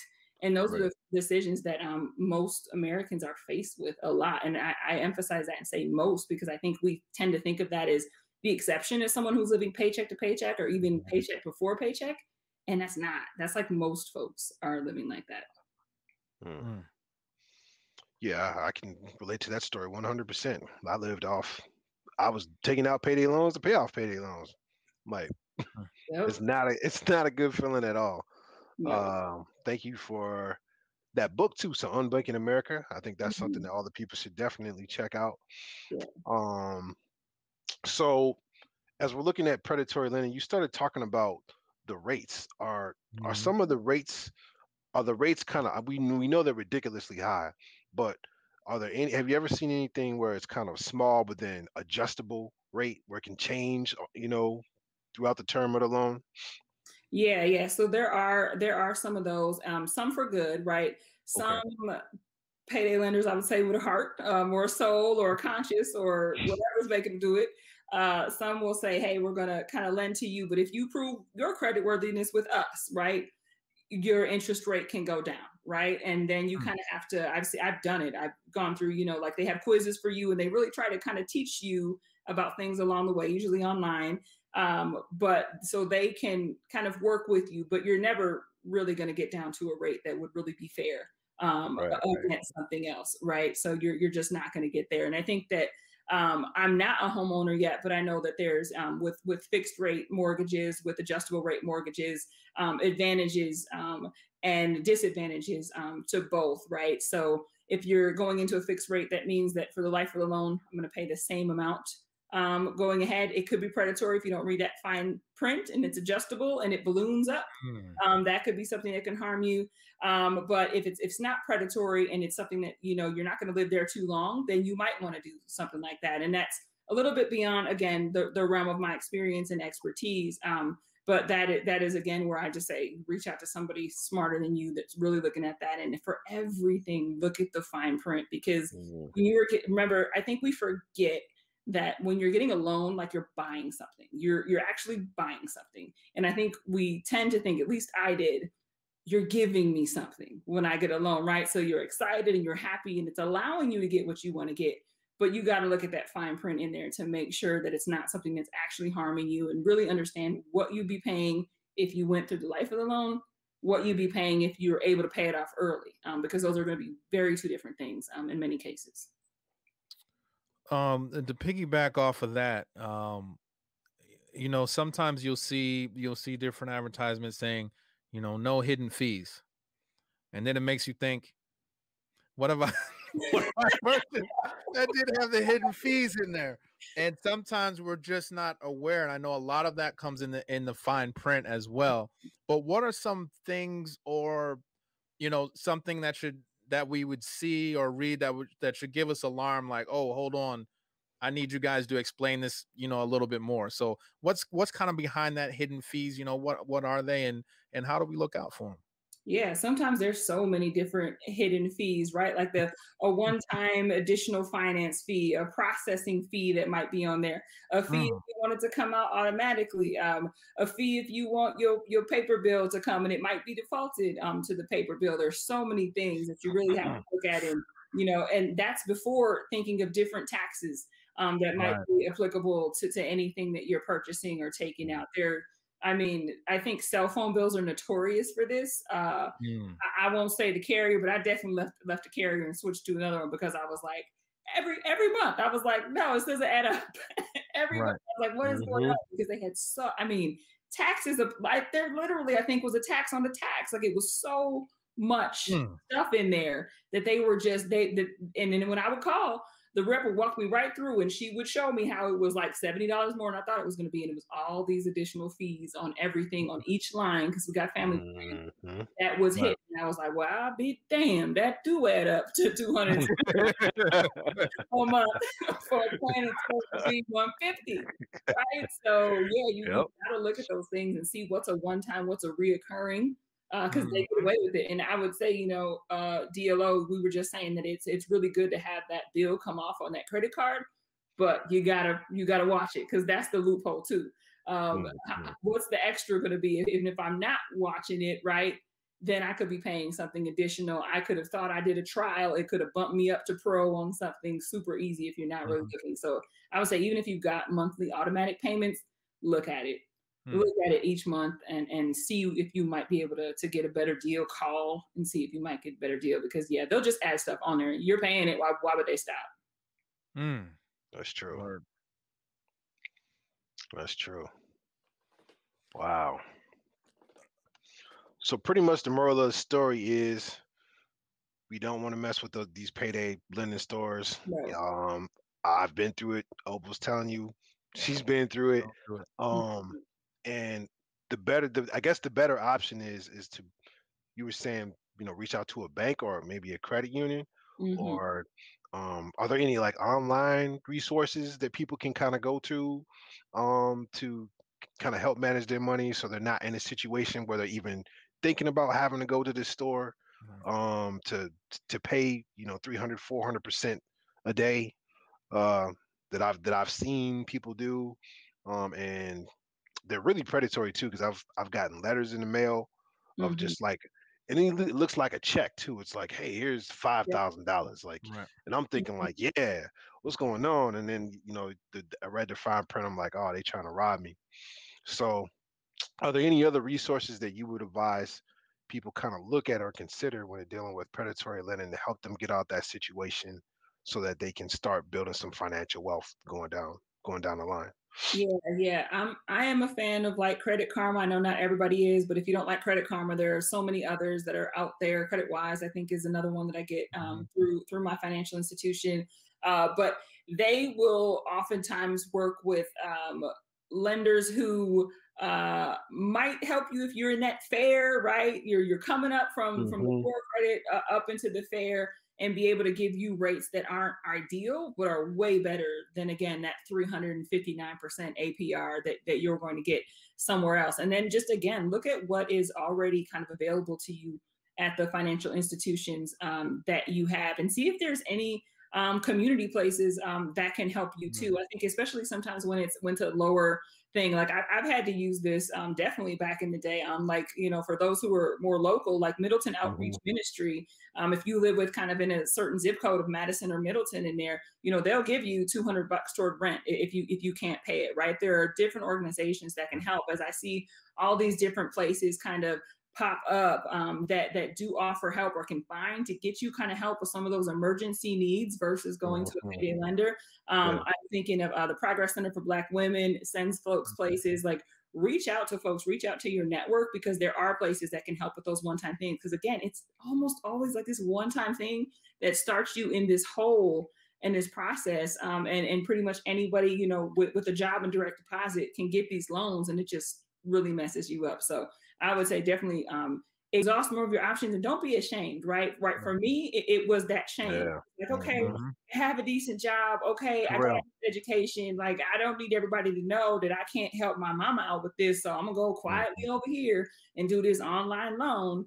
And those are the decisions that most Americans are faced with a lot. And I emphasize that and say most, because I think we tend to think of that as the exception, as someone who's living paycheck to paycheck or even paycheck before paycheck. And that's not, that's like most folks are living like that. Yeah, I can relate to that story 100%. I was taking out payday loans to pay off payday loans. I'm like, it's not a good feeling at all. No. Thank you for that book too. So Unbanking America, I think that's something that all the people should definitely check out. Yeah. So as we're looking at predatory lending, you started talking about the rates. Are some of the rates, kind of, we know they're ridiculously high, but have you ever seen anything where it's kind of small, but then adjustable rate where it can change, you know, throughout the term of the loan? Yeah. So there are some of those, some for good, right? Some payday lenders, I would say with a heart or a soul or a conscience or whatever's making them do it. Some will say, hey, we're going to kind of lend to you, but if you prove your creditworthiness with us, right, your interest rate can go down, right? And then you kind of have to, I've done it. I've gone through, you know, like they have quizzes for you and they really try to kind of teach you about things along the way, usually online. But so they can kind of work with you, but you're never really going to get down to a rate that would really be fair against something else, right? So you're just not going to get there. And I think that I'm not a homeowner yet, but I know that there's with fixed rate mortgages, with adjustable rate mortgages, advantages and disadvantages to both, right? So if you're going into a fixed rate, that means that for the life of the loan, I'm going to pay the same amount going ahead. It could be predatory if you don't read that fine print and it's adjustable and it balloons up. That could be something that can harm you. But if it's not predatory and it's something that, you know, you're not going to live there too long, then you might want to do something like that. And that's a little bit beyond, again, the realm of my experience and expertise. But that is, again, where I just say, reach out to somebody smarter than you that's really looking at that. And for everything, look at the fine print, because when you were, remember, I think we forget that when you're getting a loan, like you're buying something, you're actually buying something. And I think we tend to think, at least I did, you're giving me something when I get a loan, right? So you're excited and you're happy and it's allowing you to get what you want to get. But you got to look at that fine print in there to make sure that it's not something that's actually harming you, and really understand what you'd be paying if you went through the life of the loan, what you'd be paying if you were able to pay it off early, because those are going to be very two different things in many cases. To piggyback off of that, you know, sometimes you'll see different advertisements saying, you know, no hidden fees. And then it makes you think, what about that did have the hidden fees in there? And sometimes we're just not aware. And I know a lot of that comes in the fine print as well. But what are some things, or, you know, something that we would see or read that should give us alarm, like, oh, hold on, I need you guys to explain this, you know, a little bit more. So what's kind of behind that hidden fees? You know, what are they, and how do we look out for them? Yeah, sometimes there's so many different hidden fees, right? Like a one-time additional finance fee, a processing fee that might be on there, a fee if you want it to come out automatically, a fee if you want your paper bill to come, and it might be defaulted to the paper bill. There's so many things that you really have to look at, and, you know, and that's before thinking of different taxes that might be applicable to anything that you're purchasing or taking out there. I mean, I think cell phone bills are notorious for this. I won't say the carrier, but I definitely left a carrier and switched to another one, because I was like, every month, I was like, no, it doesn't add up. every month, I was like, what is going on? Because they had so, I mean, taxes, like there literally, I think, was a tax on the tax. Like, it was so much stuff in there that they were just, and then when I would call, the rep would walk me right through and she would show me how it was like $70 more than I thought it was going to be. And it was all these additional fees on everything, on each line, because we got family that was hit. And I was like, well, I'll be damned, that do add up to $200 a month for a plan of $150, right? So, yeah, you got to look at those things and see what's a one-time, what's a reoccurring, because they get away with it. And I would say, you know, DLO, we were just saying that it's really good to have that bill come off on that credit card, but you gotta watch it, because that's the loophole too. What's the extra going to be? Even if I'm not watching it, right, then I could be paying something additional. I could have thought I did a trial. It could have bumped me up to pro on something super easy if you're not really looking. So I would say, even if you've got monthly automatic payments, look at it. Look at it each month and see if you might be able to get a better deal. Call and see if you might get a better deal, because, yeah, they'll just add stuff on there. You're paying it. Why would they stop? That's true. Word. That's true. Wow. So pretty much the moral of the story is we don't want to mess with these payday lending stores. No. I've been through it. Opal's telling you she's been through it. And the better option is to, you were saying, you know, reach out to a bank or maybe a credit union, or are there any like online resources that people can kind of go to kind of help manage their money, so they're not in a situation where they're even thinking about having to go to the store to pay, you know, 300, 400% a day that I've seen people do, and they're really predatory too, because I've gotten letters in the mail of just like, And then it looks like a check too. It's like, hey, here's $5,000. Like, right. And I'm thinking like, yeah, what's going on? And then, you know, I read the fine print. I'm like, oh, they trying to rob me. So are there any other resources that you would advise people kind of look at or consider when they're dealing with predatory lending to help them get out that situation so that they can start building some financial wealth going down the line? Yeah. I am a fan of like Credit Karma. I know not everybody is, but if you don't like Credit Karma, there are so many others that are out there. Credit Wise, I think, is another one that I get through my financial institution. But they will oftentimes work with lenders who might help you if you're in that fair, right? You're coming up from the poor credit up into the fair, and be able to give you rates that aren't ideal, but are way better than, again, that 359% APR that you're going to get somewhere else. And then just, again, look at what is already kind of available to you at the financial institutions that you have, and see if there's any community places that can help you too. I think especially sometimes when it's to lower thing, like I've had to use this definitely back in the day. Like, you know, for those who are more local, like Middleton Outreach Ministry, if you live with kind of in a certain zip code of Madison or Middleton in there, you know, they'll give you $200 toward rent if you can't pay it, right? There are different organizations that can help, as I see all these different places kind of pop up that do offer help or can find to get you kind of help with some of those emergency needs versus going to a payday lender. I'm thinking of the Progress Center for Black Women sends folks places. Like, reach out to folks, reach out to your network, because there are places that can help with those one-time things. Because again, it's almost always like this one-time thing that starts you in this hole in this process. And pretty much anybody, you know, with a job and direct deposit can get these loans, and it just really messes you up. So I would say definitely exhaust more of your options, and don't be ashamed, right? Right. For me, it was that shame. Yeah. Like, okay, I have a decent job. Okay, I got education. Like, I don't need everybody to know that I can't help my mama out with this. So I'm gonna go quietly over here and do this online loan.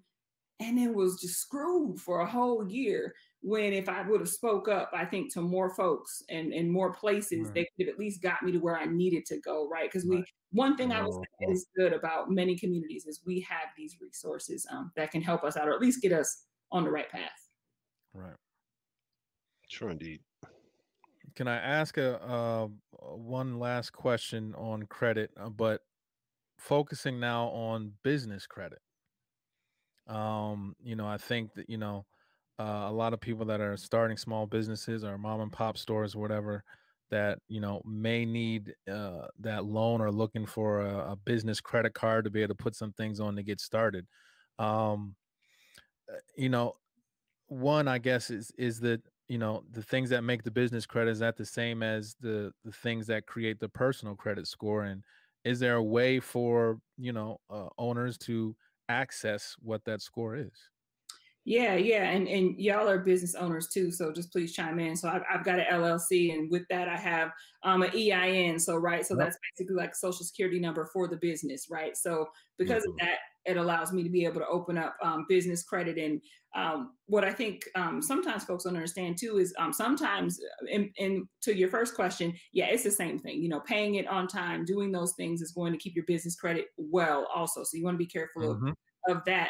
And it was just screwed for a whole year, when if I would have spoke up, I think, to more folks and more places, they could have at least got me to where I needed to go, right? Because one thing I was is good about many communities is we have these resources that can help us out, or at least get us on the right path. Right. Sure, indeed. Can I ask one last question on credit, but focusing now on business credit? You know, I think that, you know, a lot of people that are starting small businesses or mom and pop stores, whatever, that, you know, may need that loan, or looking for a business credit card to be able to put some things on to get started. You know, one, I guess, is that, you know, the things that make the business credit, is that the same as the things that create the personal credit score? And is there a way for, you know, owners to access what that score is? Yeah. And y'all are business owners too, so just please chime in. So I've got an LLC, and with that I have an EIN. So, right. So that's basically like a social security number for the business. Right. So because of that, it allows me to be able to open up business credit. And what I think sometimes folks don't understand too is sometimes, and to your first question, yeah, it's the same thing. You know, paying it on time, doing those things is going to keep your business credit well also. So you want to be careful of that.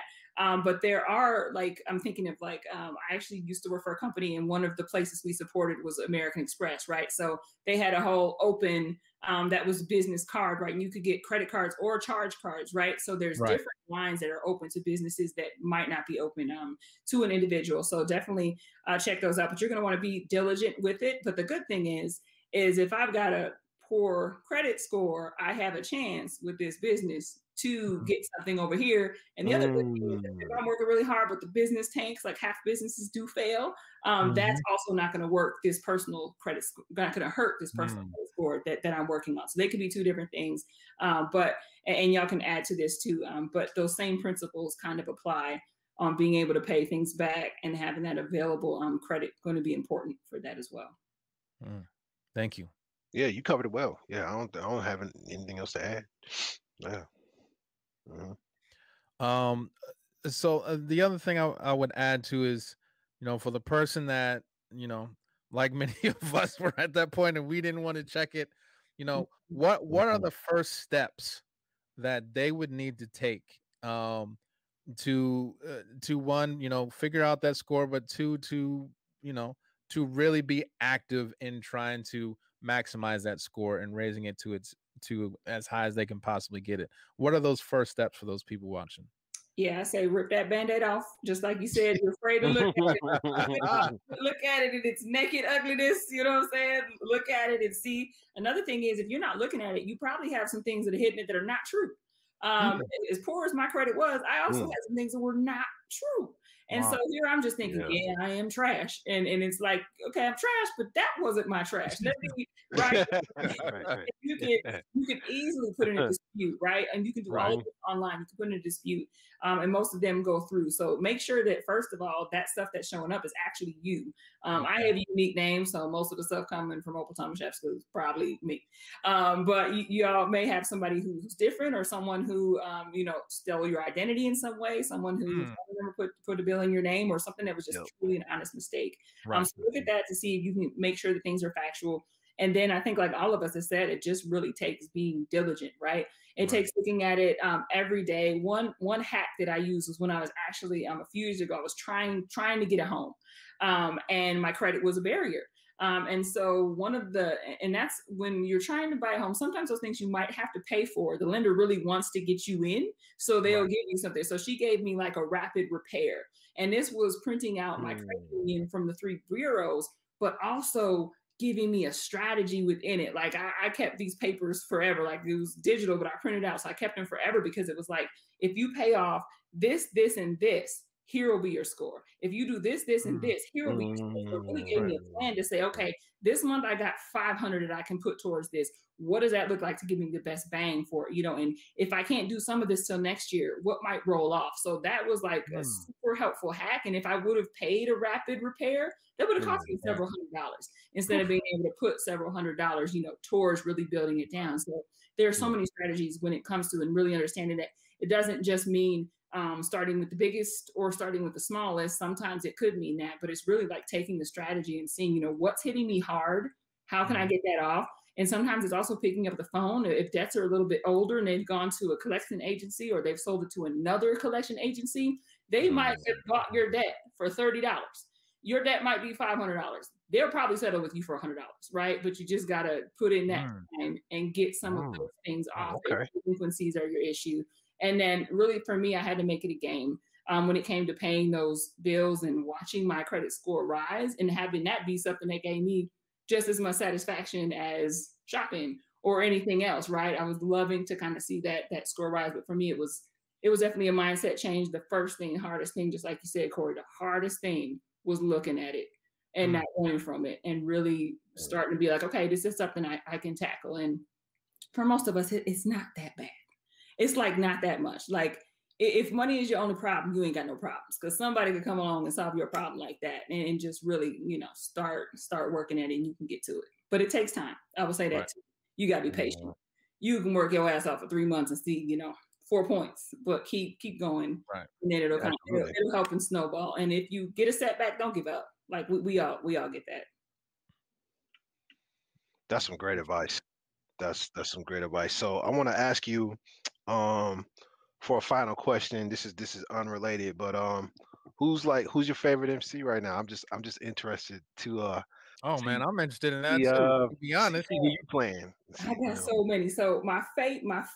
But there are, like, I'm thinking of, like, I actually used to work for a company, and one of the places we supported was American Express, right? So they had a whole open that was business card, right? And you could get credit cards or charge cards, right? So there's different lines that are open to businesses that might not be open to an individual. So definitely check those out, but you're going to want to be diligent with it. But the good thing is if I've got a poor credit score, I have a chance with this business to get something over here. And the other thing is, if I'm working really hard, but the business tanks, like half businesses do fail, that's also not going to work this personal credit score, not going to hurt this personal credit score that I'm working on. So they could be two different things. But, and y'all can add to this too, but those same principles kind of apply on being able to pay things back, and having that available credit going to be important for that as well. Thank you. Yeah, you covered it well. Yeah, I don't have anything else to add. Yeah. So the other thing I would add to is, you know, for the person that, you know, like many of us were at that point and we didn't want to check it, you know, what are the first steps that they would need to take to one, you know, figure out that score, but two, to, you know, to really be active in trying to maximize that score and raising it to its to as high as they can possibly get it. What are those first steps for those people watching? Yeah, I say rip that Band-Aid off. Just like you said, you're afraid to look at it. Look at it in its naked ugliness. You know what I'm saying? Look at it and see. Another thing is, if you're not looking at it, you probably have some things that are hitting it that are not true. As poor as my credit was, I also had some things that were not true. And so here I'm just thinking, yeah, I am trash. And it's like, okay, I'm trash, but that wasn't my trash. Right? You can easily put in a dispute, right? And you can do all of it online. You can put in a dispute. And most of them go through. So make sure that, first of all, that stuff that's showing up is actually you. I have a unique name, so most of the stuff coming from Opal Thomas is probably me. But y'all may have somebody who's different, or someone who, you know, stole your identity in some way, someone who put a bill in your name, or something that was just truly an honest mistake. So look at that to see if you can make sure that things are factual. And then I think, like all of us have said, it just really takes being diligent, right? It takes looking at it every day. One hack that I used was when I was actually a few years ago, I was trying to get a home, and my credit was a barrier. And so and that's when you're trying to buy a home, sometimes those things you might have to pay for. The lender really wants to get you in, so they'll give you something. So she gave me like a rapid repair. And this was printing out my credit union from the three bureaus, but also giving me a strategy within it. Like I kept these papers forever. Like it was digital, but I printed out. So I kept them forever, because it was like, if you pay off this, this, and this, here will be your score. If you do this, this, and this, here will be your score. So it really gave me a plan to say, okay, this month I got 500 that I can put towards this. What does that look like to give me the best bang for it? You know, and if I can't do some of this till next year, what might roll off? So that was like a super helpful hack. And if I would have paid a rapid repair, that would have cost me several $100s instead of being able to put several $100s, you know, towards really building it down. So there are so many strategies when it comes to, and really understanding that it doesn't just mean starting with the biggest or starting with the smallest. Sometimes it could mean that, but it's really like taking the strategy and seeing, you know, what's hitting me hard? How can I get that off? And sometimes it's also picking up the phone. If debts are a little bit older and they've gone to a collection agency, or they've sold it to another collection agency, they might have bought your debt for $30. Your debt might be $500. Ththey'll probably settle with you for $100, right? But you just got to put in that time and get some of those things off. Okay. If frequencies are your issue. And then really for me, I had to make it a game when it came to paying those bills and watching my credit score rise, and having that be something that gave me just as much satisfaction as shopping or anything else, right? I was loving to kind of see that score rise. But for me, it was definitely a mindset change. The first thing, hardest thing, just like you said, Corey, the hardest thing was looking at it and not running from it, and really starting to be like, okay, this is something I can tackle. And for most of us, it's not that bad. It's like not that much. Like if money is your only problem, you ain't got no problems, because somebody could come along and solve your problem like that, and just really, you know, start working at it, and you can get to it. But it takes time. I would say that too. You got to be patient. You can work your ass off for 3 months and see, you know, 4 points, but keep going. Right. And then it'll help and snowball. And if you get a setback, don't give up. Like we all get that. That's some great advice. That's some great advice. So I want to ask you, for a final question, this is unrelated, but who's your favorite MC right now? I'm just interested to I'm interested in that too, to be honest. Who you playing? I got so many. So my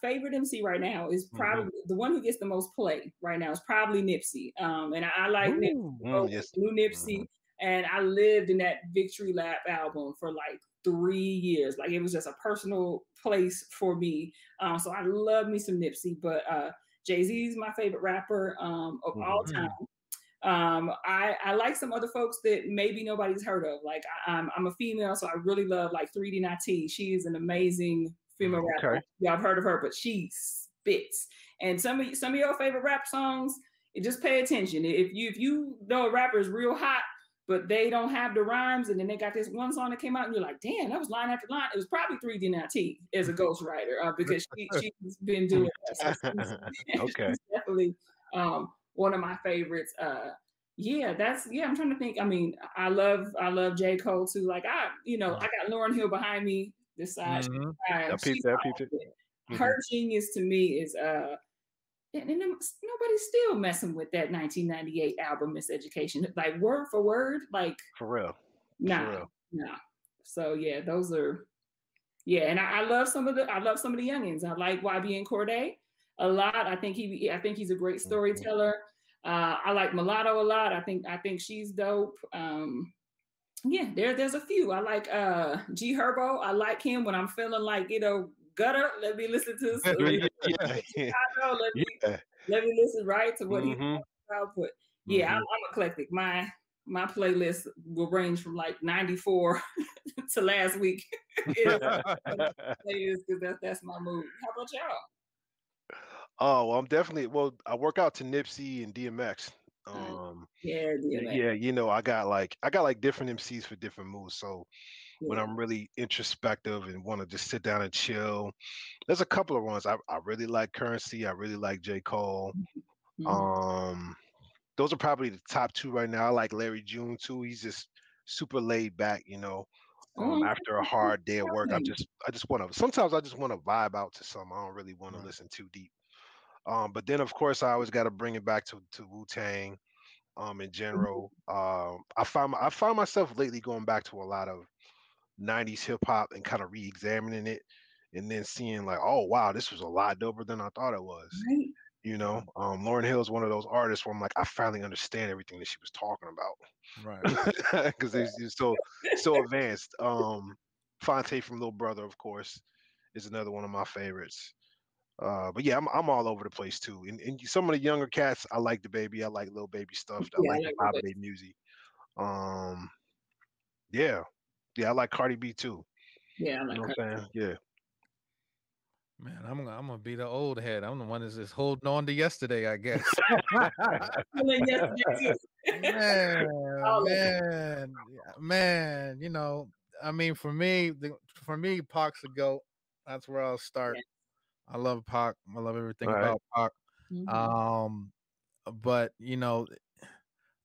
favorite MC right now is probably the one who gets the most play right now is probably Nipsey. And I like Nipsey, New Nipsey, and I lived in that Victory Lap album for like 3 years. Like it was just a personal place for me. So I love me some Nipsey, but Jay Z is my favorite rapper of all time. I like some other folks that maybe nobody's heard of. Like I'm a female, so I really love like 3D9T. She is an amazing female rapper. Yeah, I've heard of her, but she spits. And some of your favorite rap songs, just pay attention. If you know a rapper is real hot, but they don't have the rhymes, and then they got this one song that came out, and you're like, damn, that was line after line. It was probably 3D9T as a ghostwriter, because she's been doing that. So she's definitely one of my favorites. I'm trying to think. I mean, I love J. Cole too. Like I got Lauryn Hill behind me this side. Her genius to me is And nobody's still messing with that 1998 album, Miseducation, like word for word, like for real. Nah. So yeah, those are, yeah. And I love some of the youngins. I like YB and Cordae a lot. I think he's a great storyteller. Mm-hmm. I like Mulatto a lot. I think she's dope. Yeah, there's a few. I like G Herbo. I like him when I'm feeling like, you know, gutter. Let me listen to Chicago. Let me listen right to what he's about. But yeah, I'm eclectic. My playlist will range from like 94 to last week. That's my mood. How about y'all? Oh, well, I'm definitely. Well, I work out to Nipsey and DMX. Yeah, you know, I got like different MCs for different moods. So when I'm really introspective and want to just sit down and chill, there's a couple of ones. I really like Currency. I really like J. Cole. Mm-hmm. Those are probably the top two right now. I like Larry June too. He's just super laid back, you know. After a hard day at work, I just want to vibe out to some. I don't really want to listen too deep. But then, of course, I always got to bring it back to Wu-Tang in general. I find myself lately going back to a lot of 90s hip-hop and kind of re-examining it and then seeing like, oh, wow, this was a lot doper than I thought it was. Right. You know, Lauryn Hill is one of those artists where I'm like, I finally understand everything that she was talking about. Right. Because it's so advanced. Fonte from Little Brother, of course, is another one of my favorites. But yeah, I'm all over the place too. And some of the younger cats, I like DaBaby. I like Lil Baby stuff. I like the Bobby music. Yeah, I like Cardi B too. Yeah, I like Cardi B. Yeah. Man, I'm gonna be the old head. I'm the one that's just holding on to yesterday, I guess. man, you know, I mean, for me, Pac's a GOAT. That's where I'll start. Yeah. I love Pac. I love everything about Pac. Mm-hmm. But you know,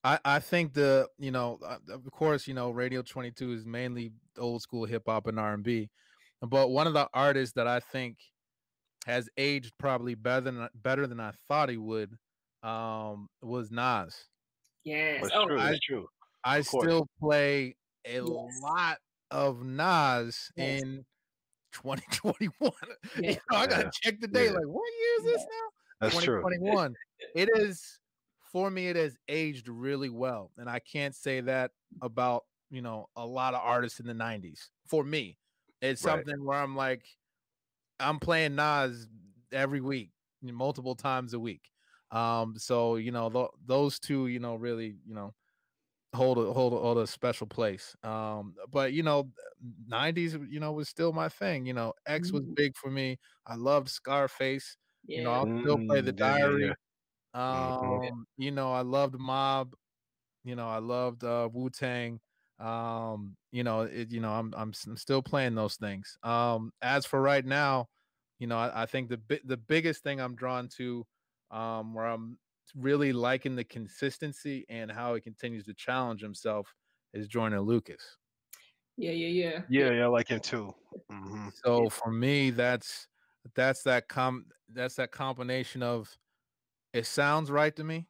I think the, you know, of course, you know, Radio 22 is mainly old school hip hop and R&B. But one of the artists that I think has aged probably better than I thought he would was Nas. Yes, that's true. I still play a lot of Nas in 2021. You know, I gotta check the day. Like, what year is this now? That's 2021. True. It is, for me, it has aged really well, and I can't say that about, you know, a lot of artists in the 90s. For me, it's something where I'm like, I'm playing Nas every week, multiple times a week. So you know, those two, you know, really, you know, hold a special place. But you know, 90s, you know, was still my thing. You know, X was big for me. I loved Scarface. Yeah. You know, I'll still play The Diary. Yeah. You know, I loved Mob. You know, I loved Wu-Tang. You know, I'm still playing those things. As for right now, you know, I think the biggest thing I'm drawn to, where I'm really liking the consistency and how he continues to challenge himself, is Jordan Lucas. Yeah, I like him too. Mm-hmm. So for me, that's that combination of, it sounds right to me.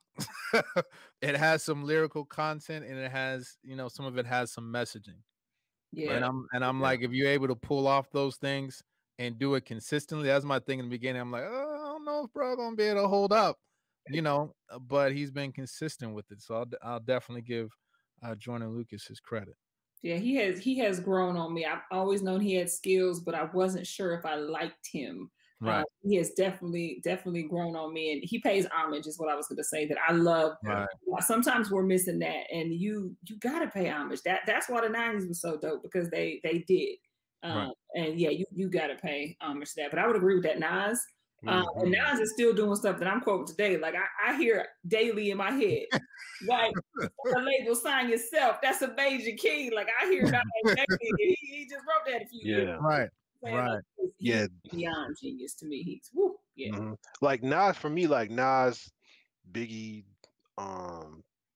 It has some lyrical content, and it has, you know, some of it has some messaging. Yeah. And I'm like, if you're able to pull off those things and do it consistently, that's my thing in the beginning. I'm like, oh, I don't know if bro gonna be able to hold up. You know, but he's been consistent with it, so I'll definitely give Jordan Lucas his credit. Yeah, he has grown on me. I've always known he had skills, but I wasn't sure if I liked him. Right, he has definitely grown on me, and he pays homage. Is what I was going to say. That I love. Right. Sometimes we're missing that, and you got to pay homage. That's why the 90s was so dope, because they did. And yeah, you got to pay homage to that. But I would agree with that, Nas. And Nas is still doing stuff that I'm quoting today. Like I hear daily in my head, like the label sign yourself. That's a major key. Like I hear that daily. He just wrote that a few years. Right. He's beyond genius to me. He's woo. Yeah. Mm-hmm. Like Nas for me, like Nas, Biggie,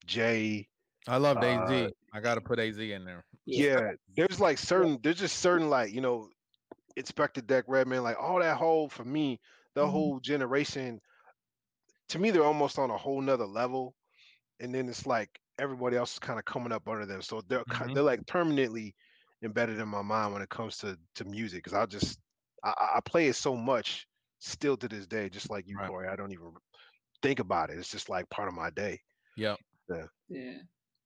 Jay. I loved A.Z. I got to put A.Z. in there. Yeah. There's like certain. There's just certain, like, you know, Inspector Deck, Redman, like all that whole, for me, the whole generation, to me, they're almost on a whole nother level. And then it's like everybody else is kind of coming up under them. So they're mm-hmm. they're like permanently embedded in my mind when it comes to music, because I play it so much still to this day, just like you, right. Corey. I don't even think about it. It's just like part of my day. Yep. Yeah. Yeah.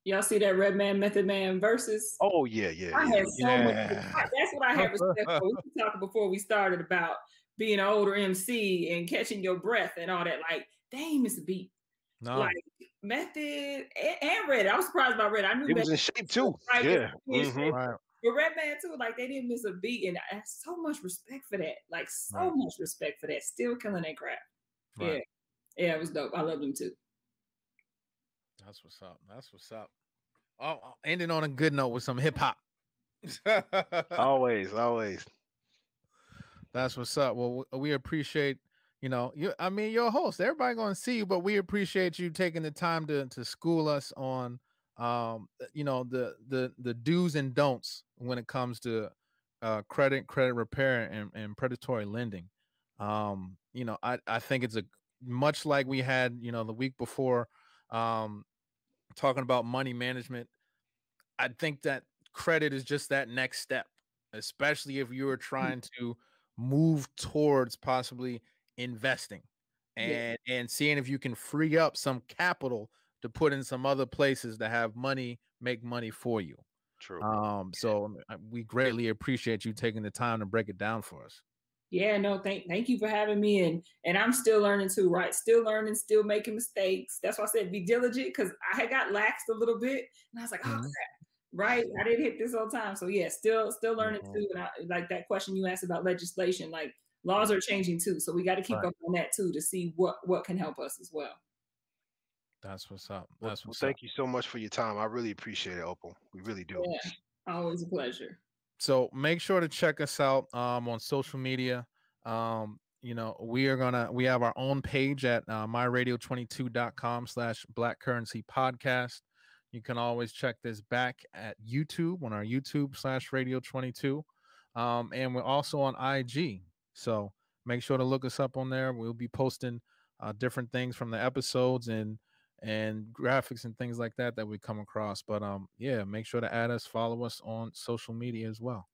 Y'all see that Redman Method Man versus? Oh yeah, yeah. I had so much. That's what I had respect for. We were talking before we started about being an older MC and catching your breath and all that. Like, damn, it's a beat. No. Like Method and Red. I was surprised by Red. I knew it was in shape too. Right? Yeah. Mm-hmm. Right. But Redman too. Like, they didn't miss a beat, and I had so much respect for that. Like, so right. much respect for that. Still killing that crap. Right. Yeah. Yeah, it was dope. I loved them too. That's what's up. That's what's up. Oh, ending on a good note with some hip hop. Always, always. That's what's up. Well, we appreciate, you know, you. I mean, you're a host. Everybody going to see you, but we appreciate you taking the time to school us on, you know, the do's and don'ts when it comes to credit repair, and predatory lending. You know, I think it's much like we had, you know, the week before, talking about money management. I think that credit is just that next step, especially if you are trying to move towards possibly investing and seeing if you can free up some capital to put in some other places that have money, make money for you. True. So we greatly appreciate you taking the time to break it down for us. Yeah, no, thank you for having me. And I'm still learning too, right? Still learning, still making mistakes. That's why I said be diligent, because I had got laxed a little bit. And I was like, oh, crap, right? I didn't hit this whole time. So yeah, still learning too. And I, like that question you asked about legislation, like laws are changing too. So we got to keep up on that too, to see what can help us as well. That's what's up. That's what's up. Thank you so much for your time. I really appreciate it, Opal. We really do. Yeah, always a pleasure. So make sure to check us out on social media. You know, we have our own page at myradio22.com/blackcurrencypodcast. You can always check this back at YouTube on our YouTube/radio22. And we're also on IG. So make sure to look us up on there. We'll be posting different things from the episodes and graphics and things like that we come across. But yeah, make sure to add us, follow us on social media as well.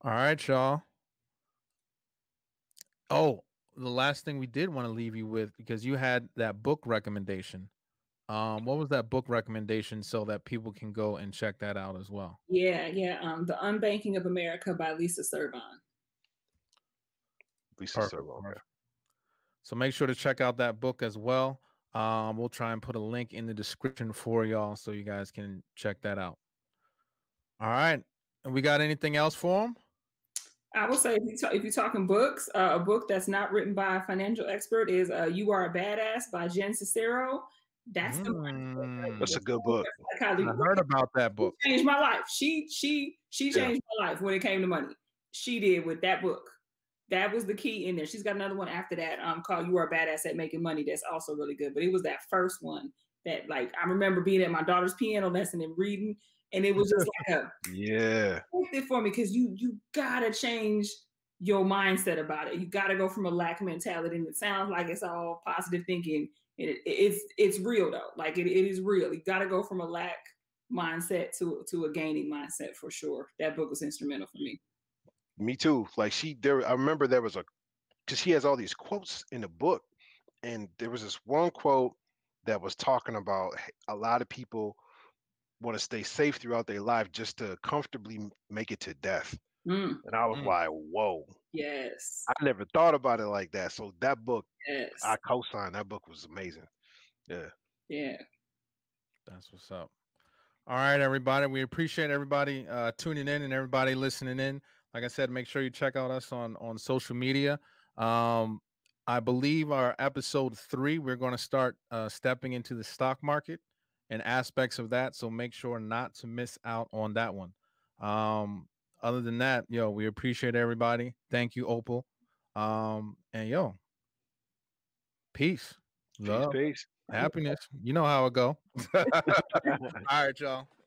All right, y'all. Oh, the last thing we did want to leave you with, because you had that book recommendation. What was that book recommendation, so that people can go and check that out as well? Yeah. The Unbanking of America by Lisa Servon. Lisa Servon, yeah. So make sure to check out that book as well. We'll try and put a link in the description for y'all so you guys can check that out. All right. And we got anything else for them? I will say, if you're talking books, a book that's not written by a financial expert is You Are a Badass by Jen Cicero. That's the one. Right? That's a good book. I heard about that book. She changed my life. She changed my life when it came to money. She did with that book. That was the key in there. She's got another one after that called You Are a Badass at Making Money. That's also really good. But it was that first one that, like, I remember being at my daughter's piano lesson and reading, and it was just like a it for me, because you gotta change your mindset about it. You gotta go from a lack mentality, and it sounds like it's all positive thinking. It's real though. Like it is real. You gotta go from a lack mindset to a gaining mindset for sure. That book was instrumental for me. Me too. Like I remember there was because she has all these quotes in the book, and there was this one quote that was talking about a lot of people want to stay safe throughout their life just to comfortably make it to death. And I was like, whoa. Yes. I never thought about it like that. So that book, I co-signed. That book was amazing. Yeah. Yeah. That's what's up. All right, everybody. We appreciate everybody tuning in and everybody listening in. Like I said, make sure you check out us on social media. I believe our episode 3, we're going to start stepping into the stock market and aspects of that. So make sure not to miss out on that one. Other than that, we appreciate everybody. Thank you, Opal. And peace, love, peace. Happiness. You know how it go. All right, y'all.